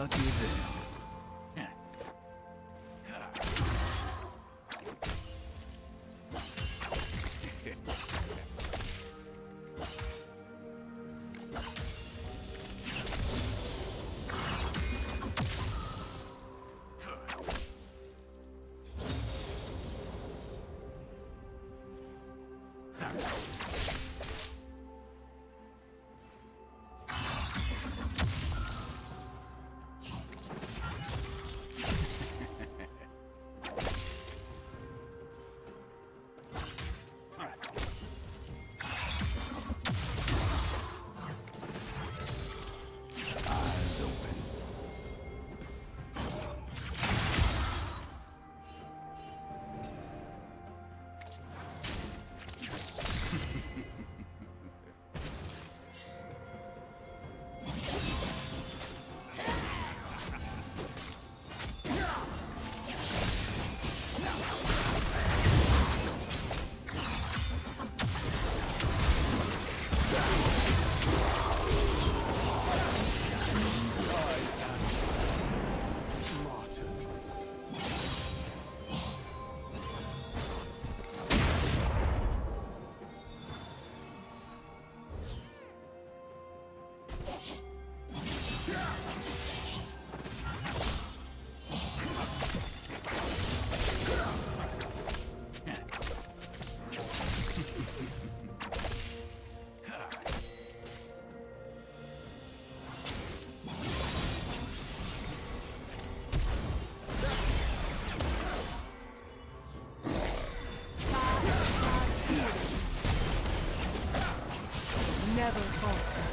Thought you were there. Never falter.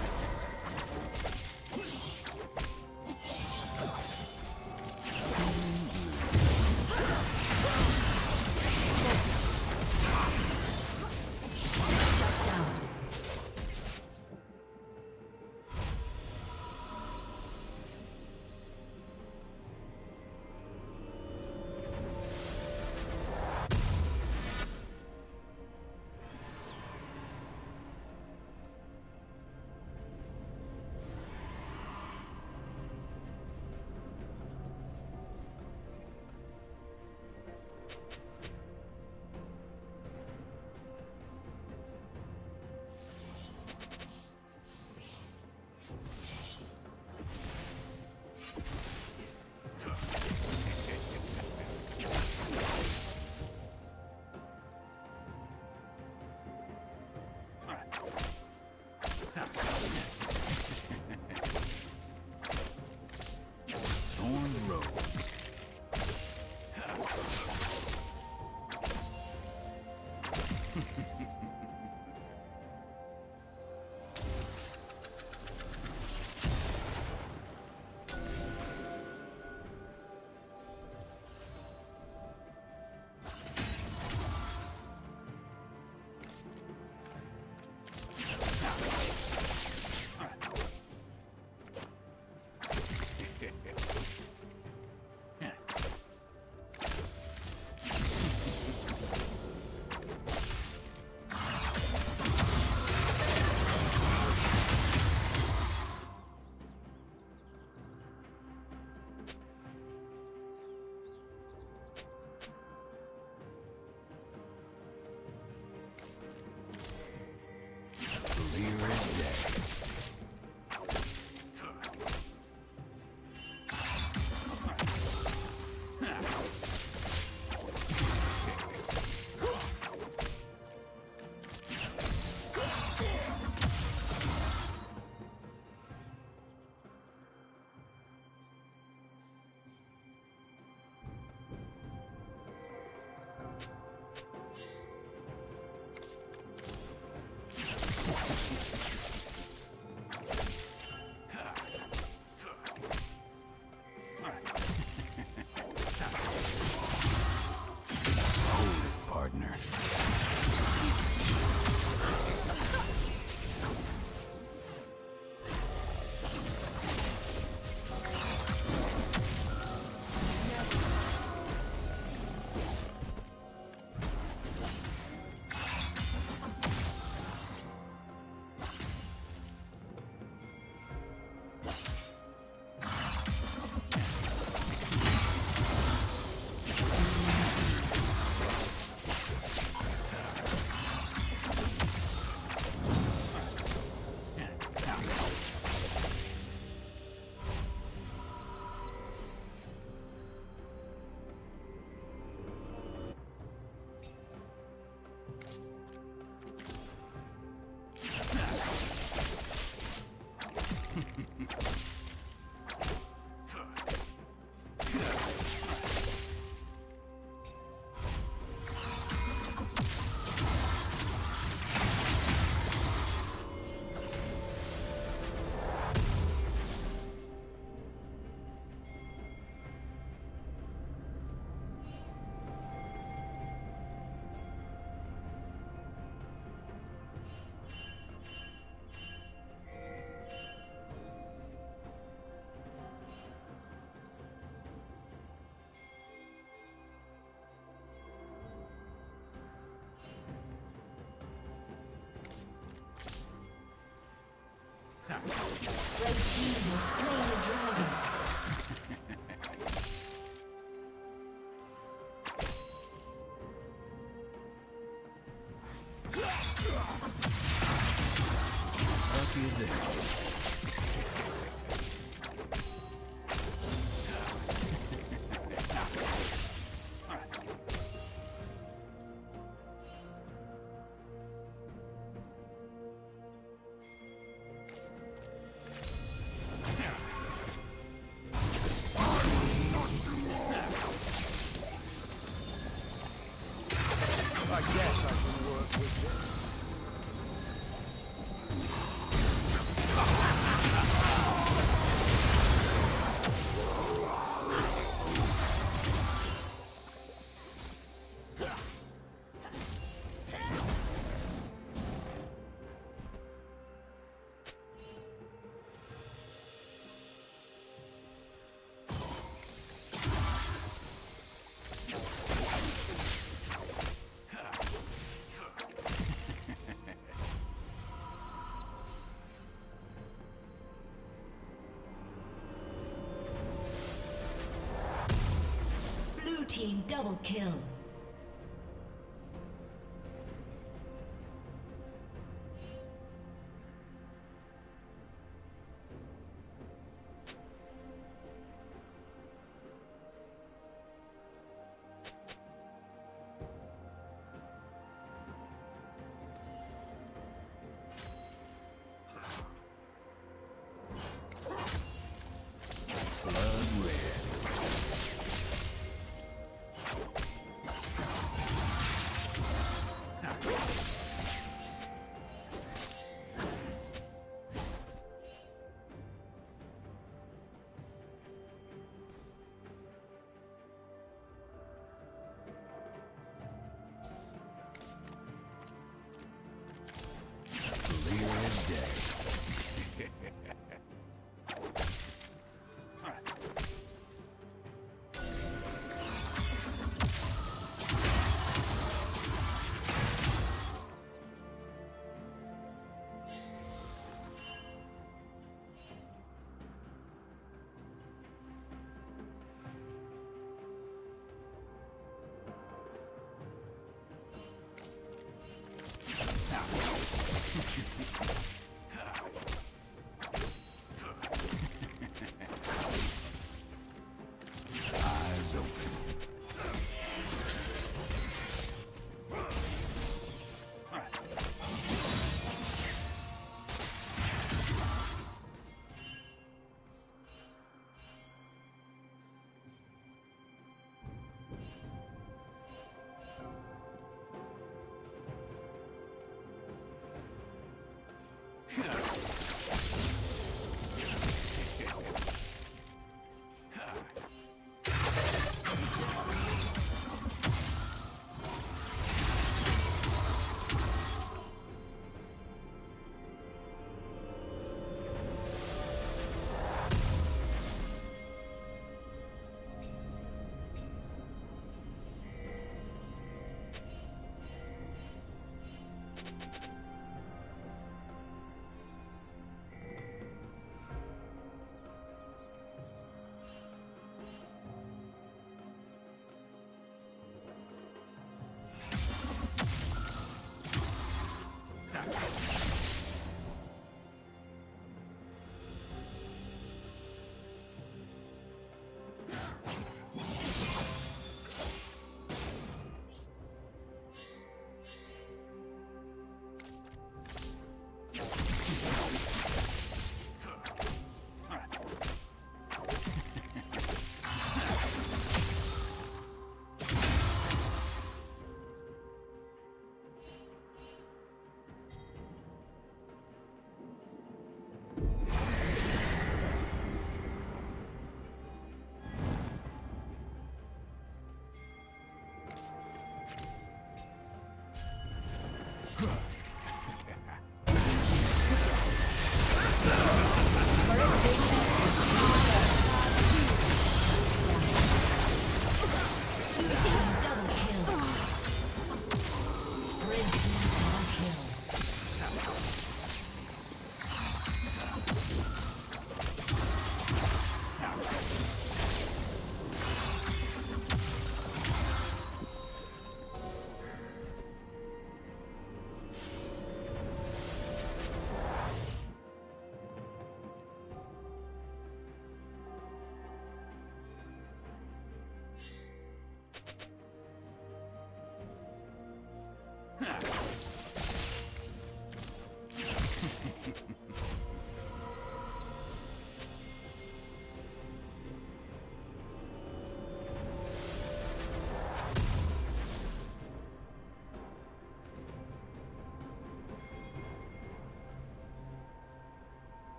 Double kill.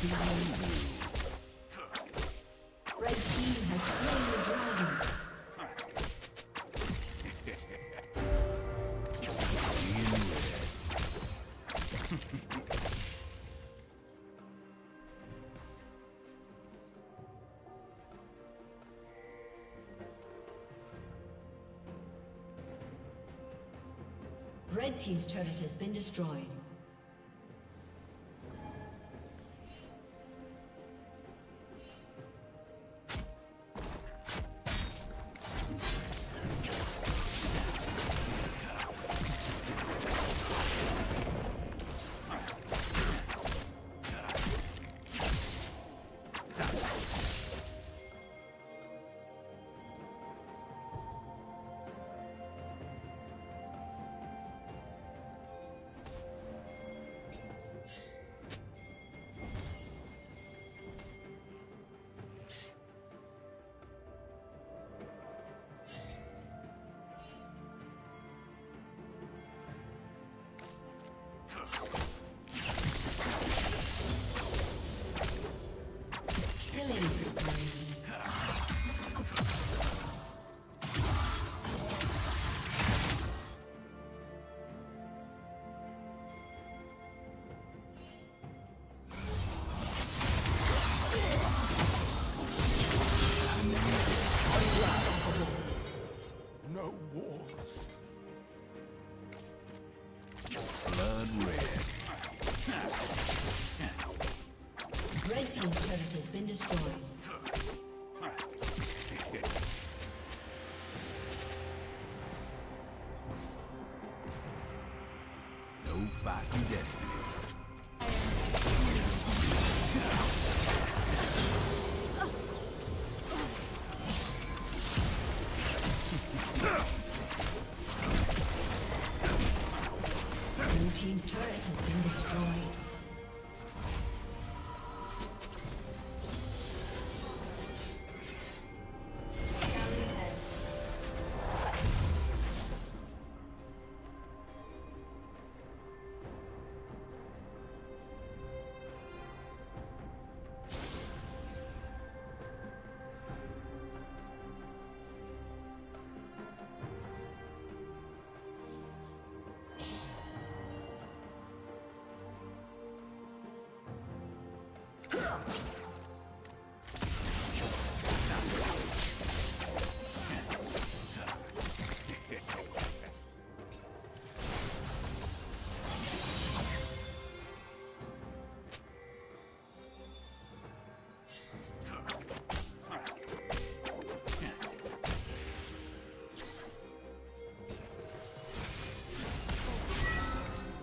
Red Team's turret has been destroyed.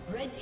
Red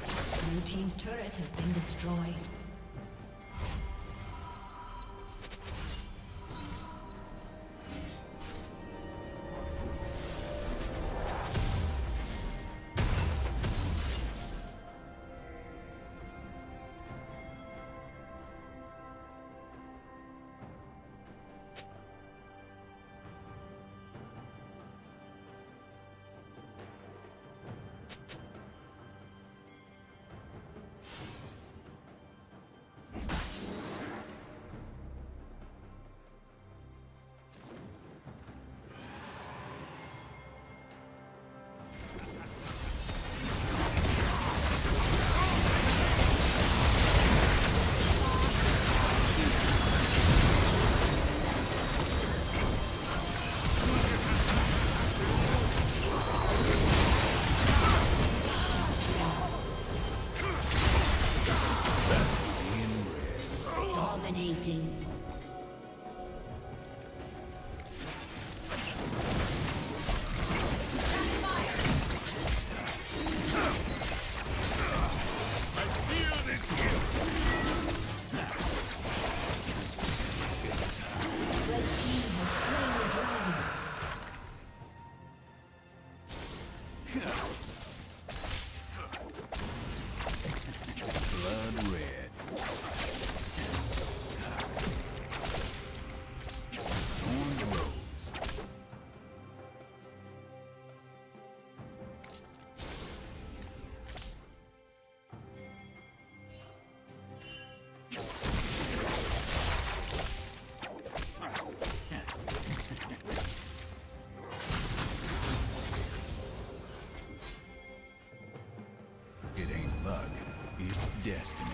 been destroyed. Team's turret has been destroyed. destiny.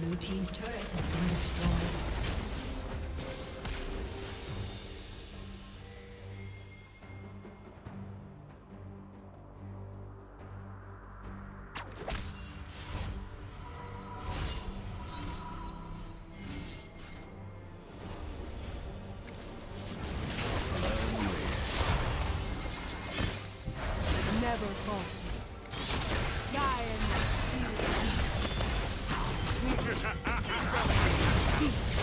Blue team's turret has been destroyed. Peace.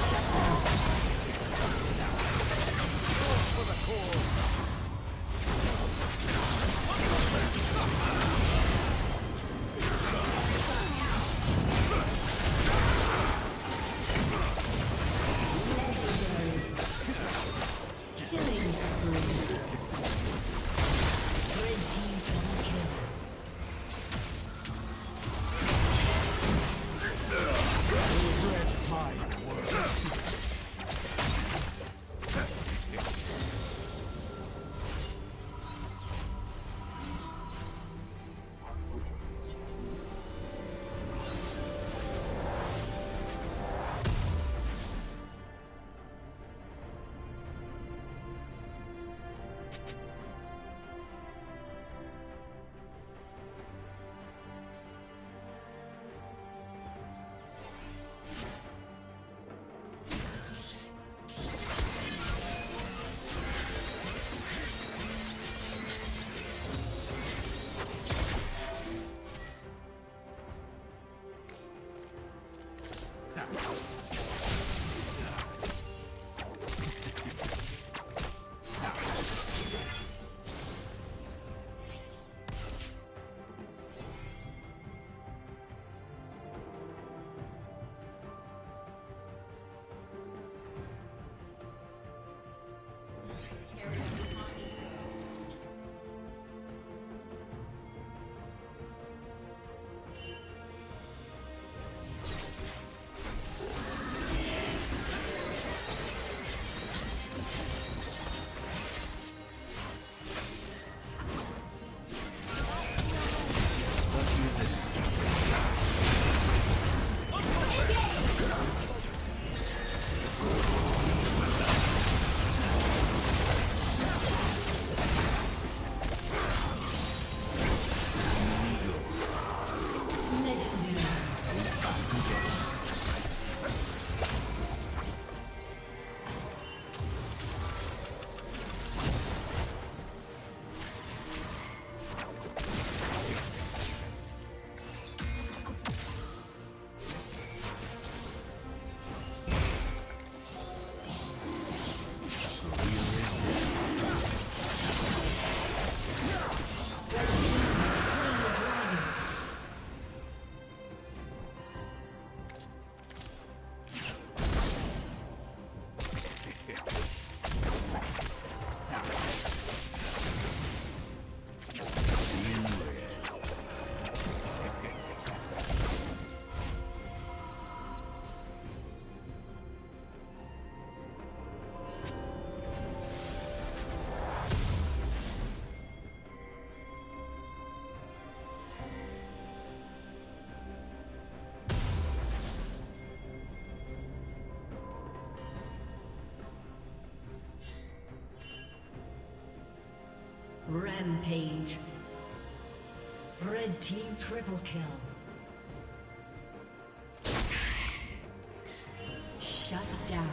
Rampage. Red team triple kill. Shut down.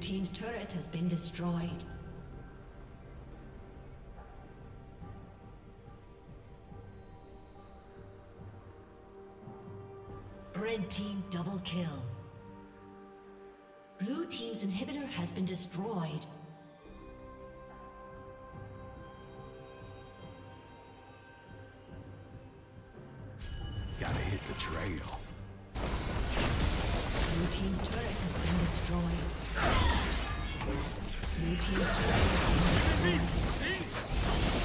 Team's turret has been destroyed. Red team double kill. Blue team's inhibitor has been destroyed. Gotta hit the trail. Blue team's turret has been destroyed. Blue team's turret has been destroyed.